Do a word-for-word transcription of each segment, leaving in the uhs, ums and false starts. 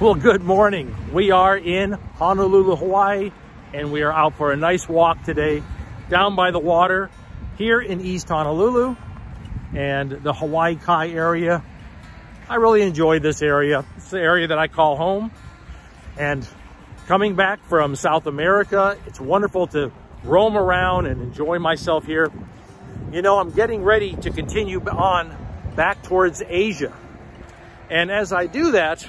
Well, good morning. We are in Honolulu, Hawaii, and we are out for a nice walk today down by the water here in East Honolulu and the Hawaii Kai area. I really enjoy this area. It's the area that I call home. And coming back from South America, it's wonderful to roam around and enjoy myself here. You know, I'm getting ready to continue on back towards Asia. And as I do that,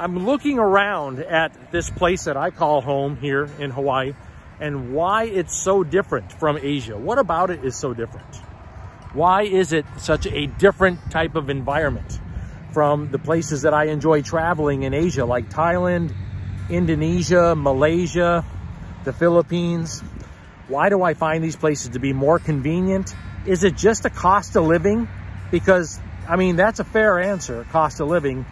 I'm looking around at this place that I call home here in Hawaii and why it's so different from Asia. What about it is so different? Why is it such a different type of environment from the places that I enjoy traveling in Asia, like Thailand, Indonesia, Malaysia, the Philippines? Why do I find these places to be more convenient? Is it just a cost of living? Because, I mean, that's a fair answer, cost of living.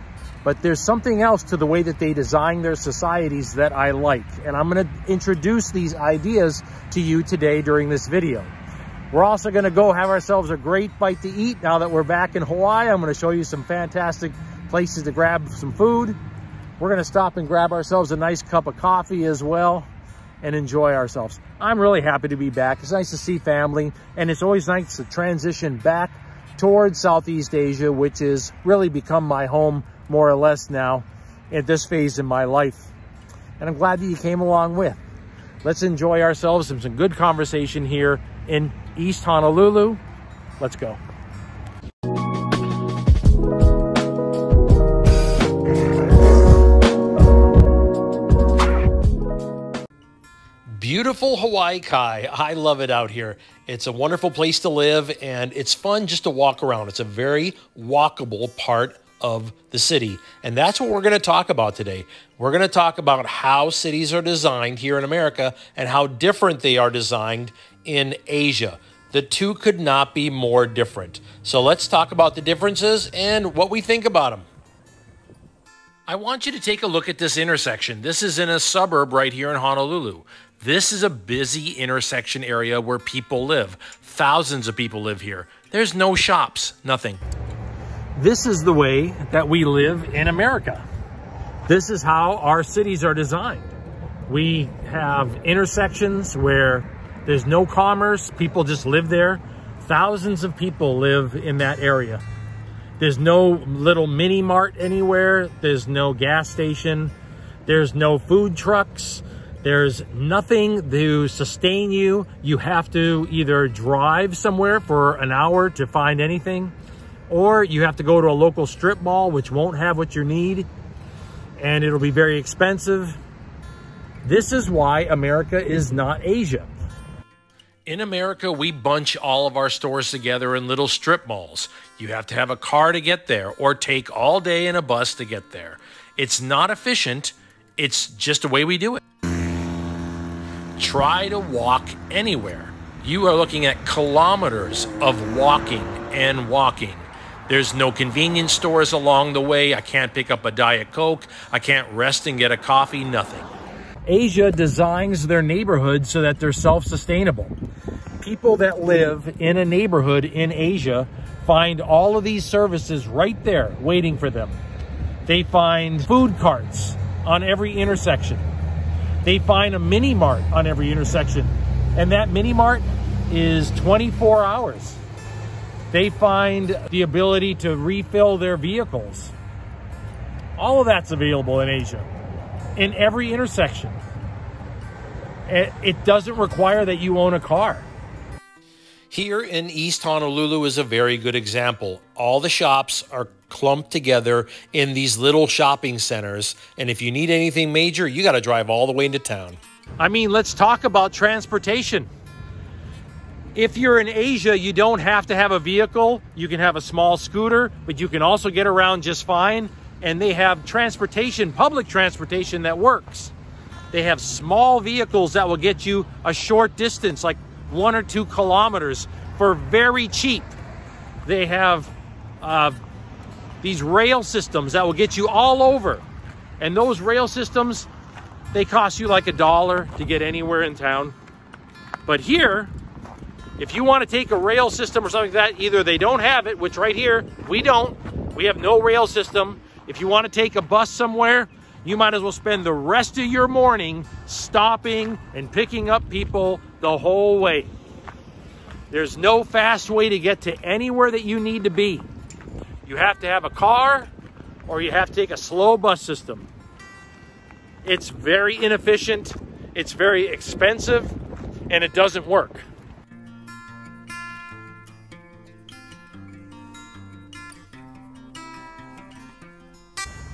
But there's something else to the way that they design their societies that I like. And I'm going to introduce these ideas to you today during this video. We're also going to go have ourselves a great bite to eat. Now that we're back in Hawaii, I'm going to show you some fantastic places to grab some food. We're going to stop and grab ourselves a nice cup of coffee as well and enjoy ourselves. I'm really happy to be back. It's nice to see family, and it's always nice to transition back towards Southeast Asia, which has really become my home more or less now at this phase in my life. And I'm glad that you came along with. Let's enjoy ourselves and some good conversation here in East Honolulu. Let's go. Beautiful Hawaii Kai. I love it out here. It's a wonderful place to live, and it's fun just to walk around. It's a very walkable part of the city, and that's what we're going to talk about today. We're going to talk about how cities are designed here in America and how different they are designed in Asia. The two could not be more different. So let's talk about the differences and what we think about them. I want you to take a look at this intersection. This is in a suburb right here in Honolulu. This is a busy intersection area where people live. Thousands of people live here. There's no shops, nothing. This is the way that we live in America. This is how our cities are designed. We have intersections where there's no commerce. People just live there. Thousands of people live in that area. There's no little mini mart anywhere. There's no gas station. There's no food trucks. There's nothing to sustain you. You have to either drive somewhere for an hour to find anything, or you have to go to a local strip mall, which won't have what you need, and it'll be very expensive. This is why America is not Asia. In America, we bunch all of our stores together in little strip malls. You have to have a car to get there or take all day in a bus to get there. It's not efficient. It's just the way we do it. Try to walk anywhere. You are looking at kilometers of walking and walking. There's no convenience stores along the way. I can't pick up a Diet Coke. I can't rest and get a coffee, nothing. Asia designs their neighborhoods so that they're self-sustainable. People that live in a neighborhood in Asia find all of these services right there waiting for them. They find food carts on every intersection. They find a mini mart on every intersection. And that mini mart is twenty-four hours. They find the ability to refill their vehicles. All of that's available in Asia. In every intersection. It doesn't require that you own a car. Here in East Honolulu is a very good example. All the shops are clumped together in these little shopping centers. And if you need anything major, you got to drive all the way into town. I mean, let's talk about transportation. If you're in Asia, you don't have to have a vehicle. You can have a small scooter, but you can also get around just fine. And they have transportation, public transportation that works. They have small vehicles that will get you a short distance, like one or two kilometers, for very cheap. They have uh, these rail systems that will get you all over. And those rail systems, they cost you like a dollar to get anywhere in town. But here, if you want to take a rail system or something like that, either they don't have it, which right here, we don't. We have no rail system. If you want to take a bus somewhere, you might as well spend the rest of your morning stopping and picking up people the whole way. There's no fast way to get to anywhere that you need to be. You have to have a car or you have to take a slow bus system. It's very inefficient, it's very expensive, and it doesn't work.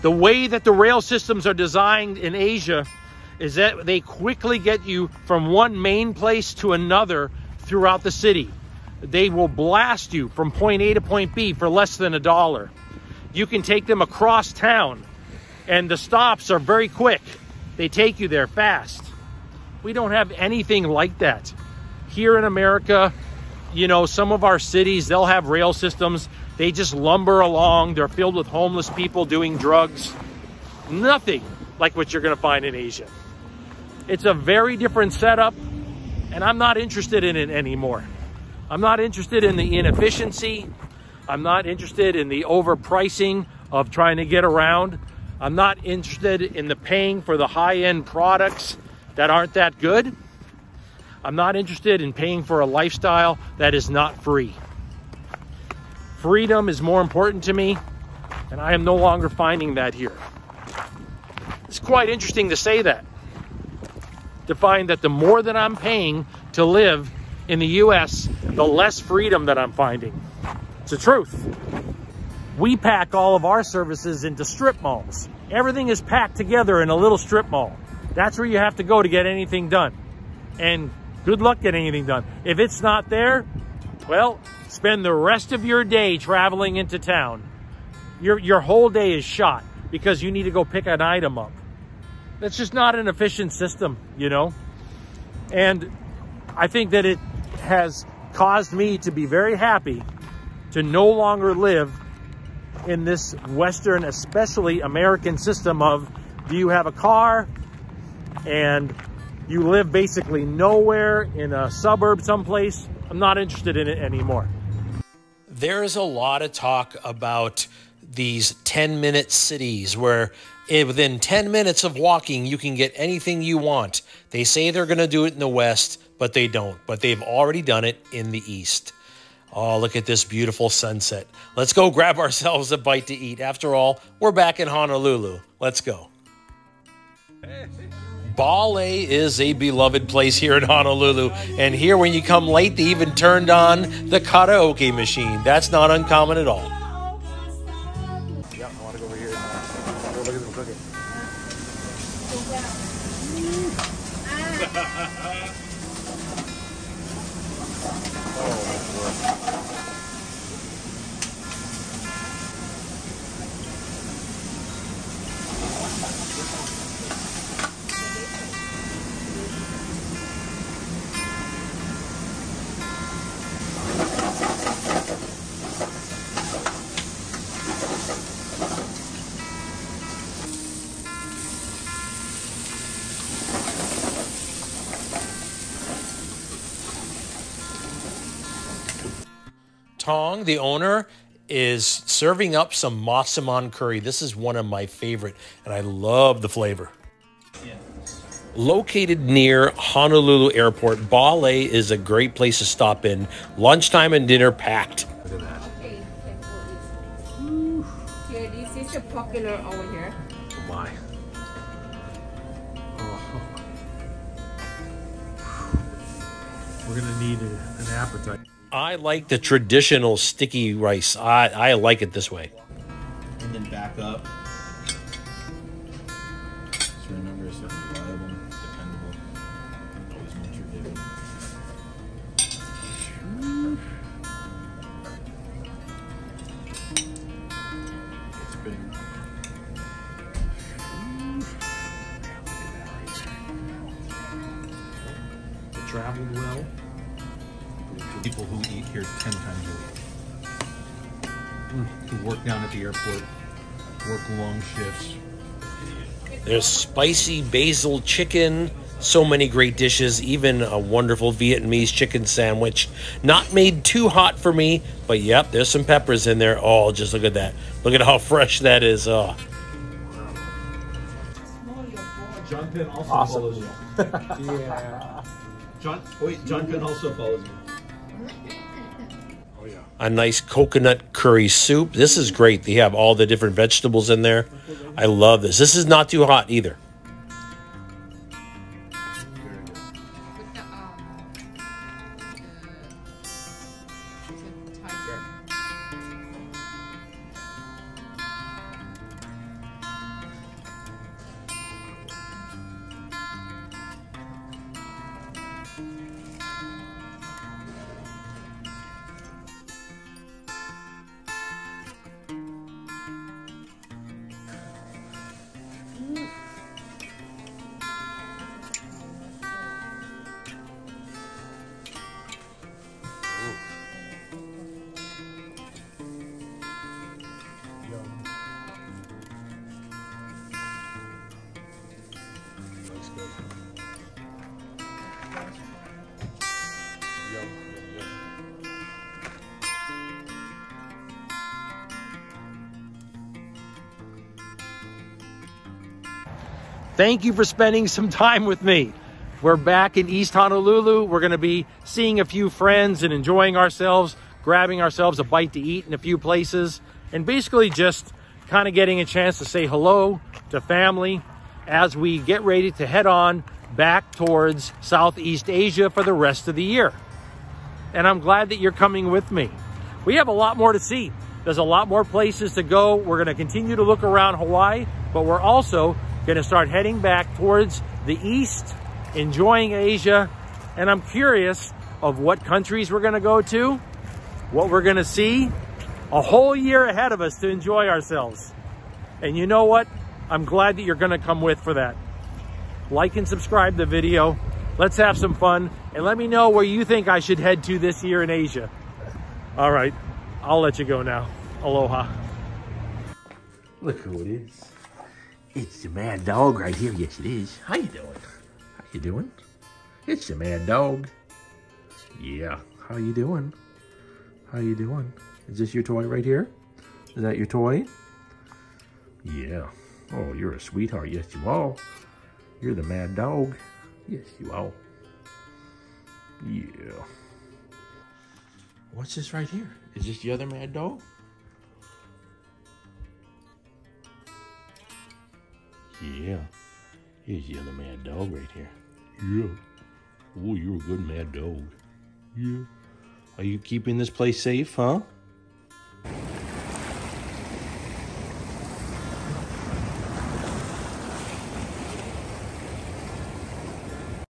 The way that the rail systems are designed in Asia is that they quickly get you from one main place to another throughout the city. They will blast you from point A to point B for less than a dollar. You can take them across town, and the stops are very quick. They take you there fast. We don't have anything like that. Here in America, you know, some of our cities, they'll have rail systems. They just lumber along. They're filled with homeless people doing drugs. Nothing like what you're going to find in Asia. It's a very different setup, and I'm not interested in it anymore. I'm not interested in the inefficiency. I'm not interested in the overpricing of trying to get around. I'm not interested in the paying for the high-end products that aren't that good. I'm not interested in paying for a lifestyle that is not free. Freedom is more important to me, and I am no longer finding that here. It's quite interesting to say that, to find that the more that I'm paying to live in the U S, the less freedom that I'm finding. It's the truth. We pack all of our services into strip malls. Everything is packed together in a little strip mall. That's where you have to go to get anything done. And good luck getting anything done. If it's not there, well, spend the rest of your day traveling into town. Your, your whole day is shot because you need to go pick an item up. That's just not an efficient system, you know? And I think that it has caused me to be very happy to no longer live in this Western, especially American system of, do you have a car? And you live basically nowhere in a suburb someplace. I'm not interested in it anymore. There is a lot of talk about these ten minute cities where within ten minutes of walking, you can get anything you want. They say they're going to do it in the West, but they don't. But they've already done it in the East. Oh, look at this beautiful sunset. Let's go grab ourselves a bite to eat. After all, we're back in Honolulu. Let's go. Ballet is a beloved place here in Honolulu, and here when you come late, they even turned on the karaoke machine. That's not uncommon at all. Yeah, I want to go over here. Go look at them cooking. Oh, that's work. Tong, the owner, is serving up some matsuman curry. This is one of my favorite, and I love the flavor. Yeah. Located near Honolulu Airport, Ballet is a great place to stop in. Lunchtime and dinner packed. Look at that. Okay, ooh. Here, this is the popular over here. Oh my. Oh. We're gonna need a, an appetite. I like the traditional sticky rice. I, I like it this way. And then back up. Just remember it's reliable, dependable, and always what you're giving. It's pretty good. It traveled well. People who eat here ten times a week, who work down at the airport, work long shifts. There's spicy basil chicken, So many great dishes, even a wonderful Vietnamese chicken sandwich. Not made too hot for me, but yep, there's some peppers in there. Oh, just look at that. Look at how fresh that is. Oh. John Penn also awesome. follows me. Yeah. John, wait, John Penn also follows me. Oh, yeah. A nice coconut curry soup. This is great. They have all the different vegetables in there. I love this. This is not too hot either. Thank you for spending some time with me. We're back in East Honolulu. We're going to be seeing a few friends and enjoying ourselves, grabbing ourselves a bite to eat in a few places, and basically just kind of getting a chance to say hello to family as we get ready to head on back towards Southeast Asia for the rest of the year. And I'm glad that you're coming with me. We have a lot more to see. There's a lot more places to go. We're going to continue to look around Hawaii, but we're also going to start heading back towards the east, enjoying Asia, and I'm curious of what countries we're going to go to, what we're going to see. A whole year ahead of us to enjoy ourselves. And you know what? I'm glad that you're going to come with for that. Like and subscribe the video. Let's have some fun, and let me know where you think I should head to this year in Asia. All right, I'll let you go now. Aloha. Look who it is. It's the mad dog right here. Yes, it is. How you doing? How you doing? It's the mad dog. Yeah. How you doing? How you doing? Is this your toy right here? Is that your toy? Yeah. Oh, you're a sweetheart. Yes, you are. You're the mad dog. Yes, you are. Yeah. What's this right here? Is this the other mad dog? Yeah, here's the other mad dog right here. Yeah. Oh, you're a good mad dog. Yeah. Are you keeping this place safe, huh?